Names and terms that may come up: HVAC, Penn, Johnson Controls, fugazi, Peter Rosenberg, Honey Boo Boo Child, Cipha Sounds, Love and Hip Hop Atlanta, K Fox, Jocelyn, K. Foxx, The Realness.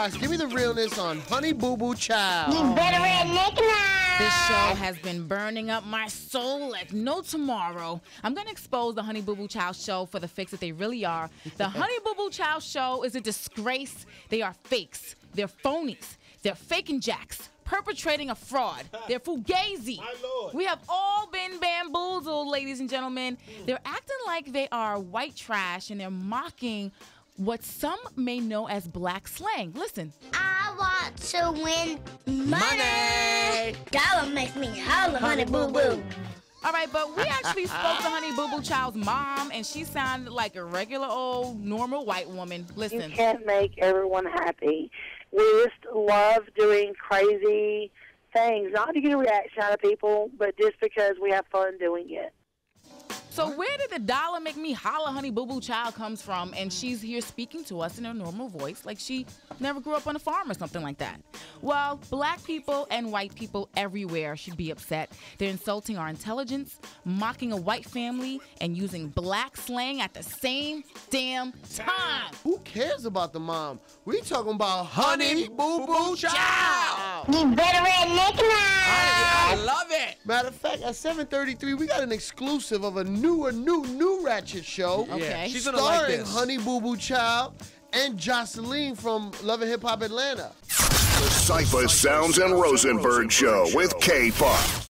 Fox, give me the realness on Honey Boo Boo Child. You better read Nick-Nack. This show has been burning up my soul like no tomorrow. I'm going to expose the Honey Boo Boo Child show for the fakes that they really are. The Honey Boo Boo Child show is a disgrace. They are fakes. They're phonies. They're faking jacks. Perpetrating a fraud. They're fugazi. My Lord. We have all been bamboozled, ladies and gentlemen. They're acting like they are white trash, and they're mocking what some may know as black slang. Listen. I want to win money. Dollar makes me holler, honey boo-boo. All right, but we actually spoke to Honey Boo Boo Child's mom, and she sounded like a regular old normal white woman. Listen. You can't make everyone happy. We just love doing crazy things, not to get a reaction out of people, but just because we have fun doing it. So where did the dollar make me holler Honey Boo Boo Child comes from, and she's here speaking to us in her normal voice like she never grew up on a farm or something like that? Well, black people and white people everywhere should be upset. They're insulting our intelligence, mocking a white family, and using black slang at the same damn time. Who cares about the mom? We talking about Honey Boo Boo Child. You better read Nick-Nack. I love it. Matter of fact, at 7:33, we got an exclusive of a new ratchet show. Okay. She's gonna like this. Starring Honey Boo Boo Child and Jocelyn from Love and Hip Hop Atlanta. The Cipha Sounds and Rosenberg Show with K Fox.